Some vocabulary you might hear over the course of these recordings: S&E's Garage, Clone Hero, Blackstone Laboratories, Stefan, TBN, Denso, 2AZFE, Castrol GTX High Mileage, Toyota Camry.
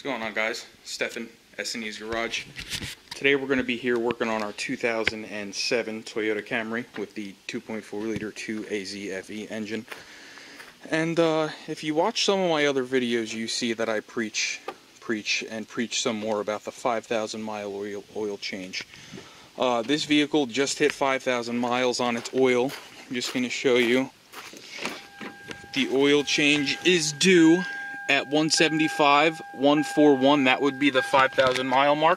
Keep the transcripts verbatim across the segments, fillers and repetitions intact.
What's going on, guys? Stefan, S and E's Garage. Today we're going to be here working on our two thousand seven Toyota Camry with the two point four liter two A Z F E engine. And uh, if you watch some of my other videos, you see that I preach, preach, and preach some more about the five thousand mile oil, oil change. Uh, this vehicle just hit five thousand miles on its oil. I'm just going to show you. The oil change is due at one seventy-five, one forty-one. That would be the five thousand mile mark.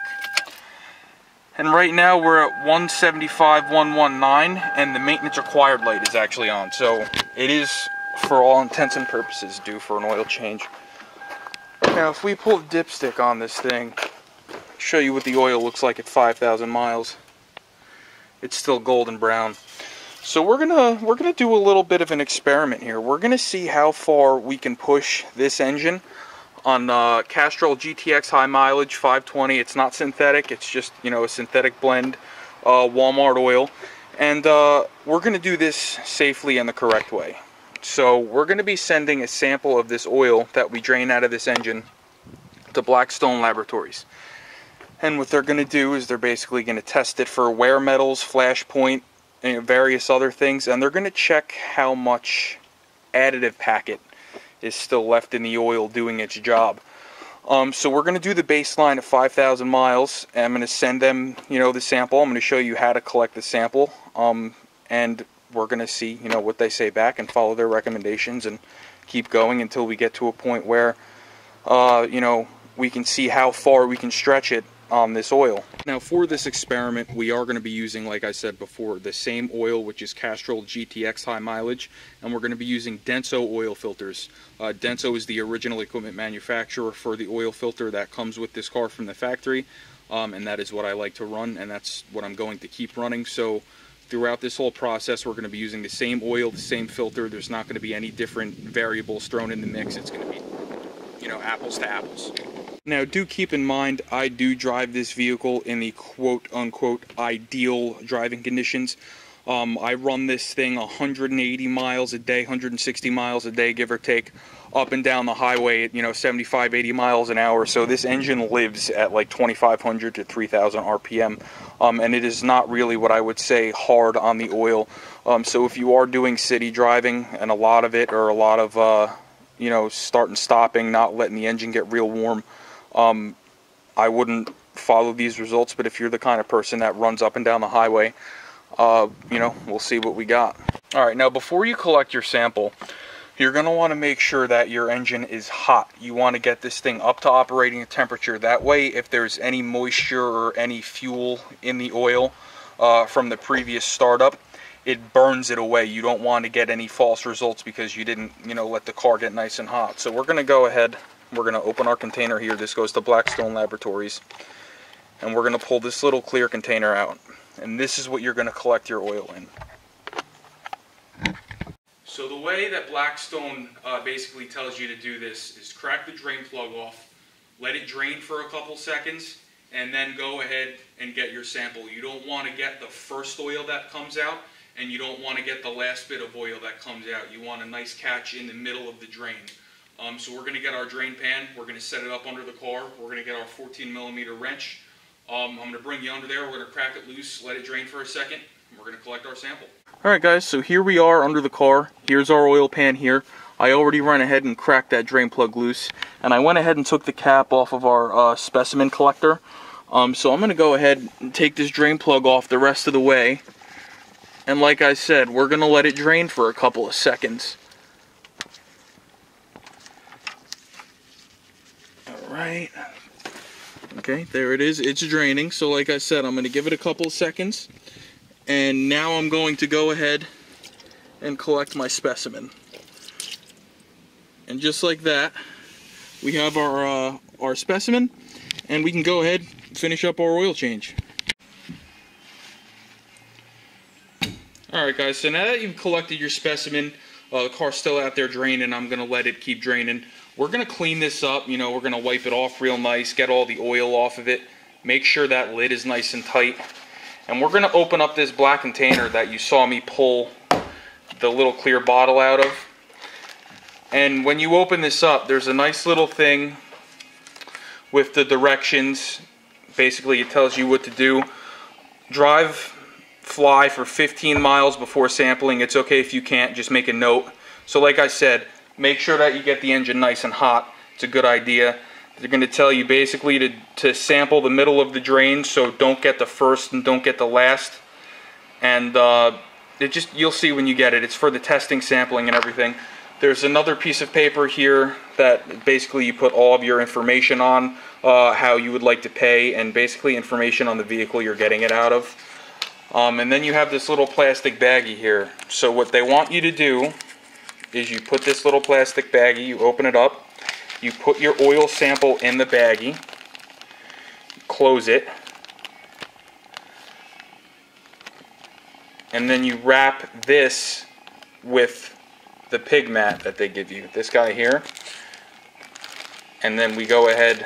And right now we're at one seventy-five, one nineteen, and the maintenance required light is actually on. So it is, for all intents and purposes, due for an oil change. Now, if we pull dipstick on this thing, show you what the oil looks like at five thousand miles. It's still golden brown. So we're gonna we're gonna do a little bit of an experiment here. We're gonna see how far we can push this engine on uh, Castrol G T X High Mileage five twenty. It's not synthetic. It's just, you know, a synthetic blend, uh, Walmart oil, and uh, we're gonna do this safely and the correct way. So we're going to be sending a sample of this oil that we drain out of this engine to Blackstone Laboratories. And what they're going to do is they're basically going to test it for wear metals, flashpoint, and various other things. And they're going to check how much additive packet is still left in the oil doing its job. Um, so we're going to do the baseline of five thousand miles. And I'm going to send them, you know, the sample. I'm going to show you how to collect the sample. Um, and... We're going to see, you know, what they say back and follow their recommendations and keep going until we get to a point where, uh, you know, we can see how far we can stretch it on this oil. Now, for this experiment, we are going to be using, like I said before, the same oil, which is Castrol G T X High Mileage, and we're going to be using Denso oil filters. Uh, Denso is the original equipment manufacturer for the oil filter that comes with this car from the factory, um, and that is what I like to run, and that's what I'm going to keep running. So throughout this whole process, we're going to be using the same oil, the same filter. There's not going to be any different variables thrown in the mix. It's going to be, you know, apples to apples. Now, do keep in mind, I do drive this vehicle in the quote-unquote ideal driving conditions. Um, I run this thing one hundred eighty miles a day, one hundred sixty miles a day, give or take, up and down the highway at, you know, seventy-five, eighty miles an hour. So this engine lives at like twenty-five hundred to three thousand R P M. Um, and it is not really what I would say hard on the oil. Um, so if you are doing city driving, and a lot of it, or a lot of, uh, you know, start and stopping, not letting the engine get real warm, um, I wouldn't follow these results. But if you're the kind of person that runs up and down the highway, uh, you know, we'll see what we got. All right, now before you collect your sample, you're going to want to make sure that your engine is hot. You want to get this thing up to operating temperature. That way, if there's any moisture or any fuel in the oil uh, from the previous startup, it burns it away. You don't want to get any false results because you didn't, you know, let the car get nice and hot. So we're going to go ahead. We're going to open our container here. This goes to Blackstone Laboratories. And we're going to pull this little clear container out. And this is what you're going to collect your oil in. So the way that Blackstone uh, basically tells you to do this is crack the drain plug off, let it drain for a couple seconds, and then go ahead and get your sample. You don't want to get the first oil that comes out, and you don't want to get the last bit of oil that comes out. You want a nice catch in the middle of the drain. Um, so we're going to get our drain pan, we're going to set it up under the car, we're going to get our fourteen millimeter wrench. Um, I'm going to bring you under there, we're going to crack it loose, let it drain for a second, and we're going to collect our sample. Alright guys, so here we are under the car. Here's our oil pan here. I already ran ahead and cracked that drain plug loose. And I went ahead and took the cap off of our uh, specimen collector. Um, so I'm going to go ahead and take this drain plug off the rest of the way. And like I said, we're going to let it drain for a couple of seconds. Alright. Okay, there it is. It's draining. So like I said, I'm going to give it a couple of seconds. And now I'm going to go ahead and collect my specimen. And just like that, we have our, uh, our specimen, and we can go ahead and finish up our oil change. Alright guys, so now that you've collected your specimen, uh, the car's still out there draining, I'm going to let it keep draining. We're going to clean this up, you know, we're going to wipe it off real nice, get all the oil off of it, make sure that lid is nice and tight. And we're going to open up this black container that you saw me pull the little clear bottle out of. And when you open this up, there's a nice little thing with the directions. Basically, it tells you what to do. Drive, fly for fifteen miles before sampling. It's okay if you can't, just make a note. So like I said, make sure that you get the engine nice and hot. It's a good idea. They're going to tell you basically to, to sample the middle of the drain, so don't get the first and don't get the last. And uh, it just, you'll see when you get it. It's for the testing, sampling, and everything. There's another piece of paper here that basically you put all of your information on, uh, how you would like to pay, and basically information on the vehicle you're getting it out of. Um, and then you have this little plastic baggie here. So what they want you to do is you put this little plastic baggie, you open it up, you put your oil sample in the baggie, close it, and then you wrap this with the pig mat that they give you, this guy here, and then we go ahead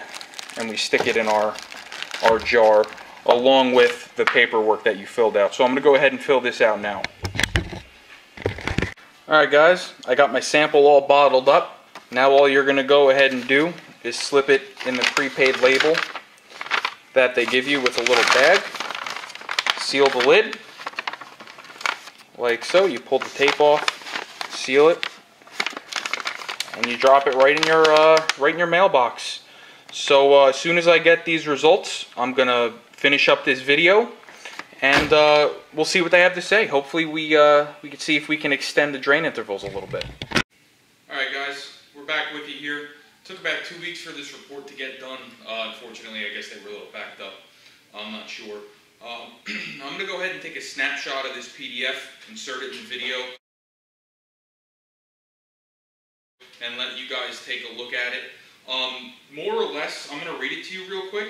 and we stick it in our, our jar along with the paperwork that you filled out. So I'm going to go ahead and fill this out now. Alright guys, I got my sample all bottled up. Now all you're going to go ahead and do is slip it in the prepaid label that they give you with a little bag. Seal the lid, like so. You pull the tape off, seal it, and you drop it right in your, uh, right in your mailbox. So uh, as soon as I get these results, I'm going to finish up this video. And uh, we'll see what they have to say. Hopefully we, uh, we can see if we can extend the drain intervals a little bit. Alright guys, we're back with you here. Took about two weeks for this report to get done. Uh, unfortunately, I guess they were a little backed up. I'm not sure. Um, I'm going to go ahead and take a snapshot of this P D F, insert it in the video, and let you guys take a look at it. Um, more or less, I'm going to read it to you real quick.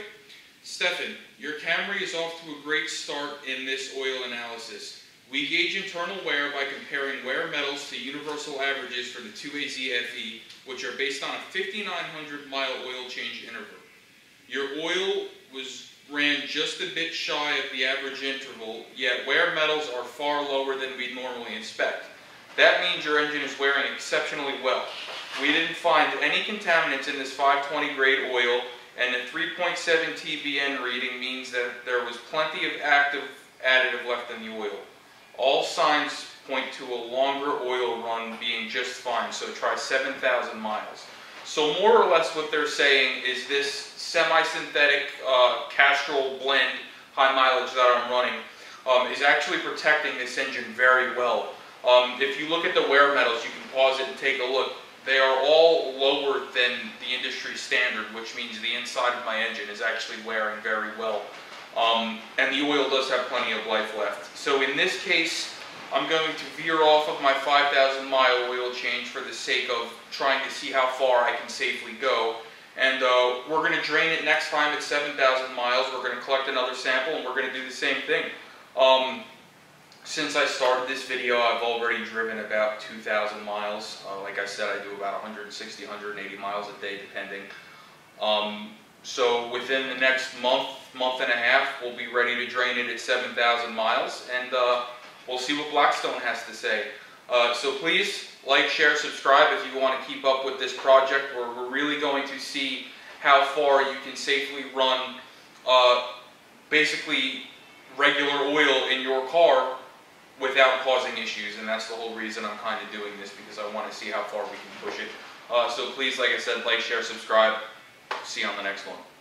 Stefan, your Camry is off to a great start in this oil analysis. We gauge internal wear by comparing wear metals to universal averages for the two A Z F E, which are based on a fifty-nine hundred mile oil change interval. Your oil was ran just a bit shy of the average interval, yet wear metals are far lower than we normally inspect. That means your engine is wearing exceptionally well. We didn't find any contaminants in this five twenty grade oil, and the three point seven T B N reading means that there was plenty of active additive left in the oil. All signs point to a longer oil run being just fine, so try seven thousand miles. So more or less what they're saying is this semi-synthetic uh, Castrol blend high mileage that I'm running um, is actually protecting this engine very well. Um, if you look at the wear metals, you can pause it and take a look. They are all lower than the industry standard, which means the inside of my engine is actually wearing very well. Um, and the oil does have plenty of life left. So in this case, I'm going to veer off of my five thousand mile oil change for the sake of trying to see how far I can safely go. And uh, we're going to drain it next time at seven thousand miles. We're going to collect another sample and we're going to do the same thing. Um, Since I started this video, I've already driven about two thousand miles. Uh, like I said, I do about one hundred sixty, one hundred eighty miles a day, depending. Um, so within the next month, month and a half, we'll be ready to drain it at seven thousand miles, and uh, we'll see what Blackstone has to say. Uh, so please, like, share, subscribe if you want to keep up with this project, where we're really going to see how far you can safely run uh, basically regular oil in your car without causing issues, and that's the whole reason I'm kind of doing this, because I want to see how far we can push it. Uh, so please, like I said, like, share, subscribe. See you on the next one.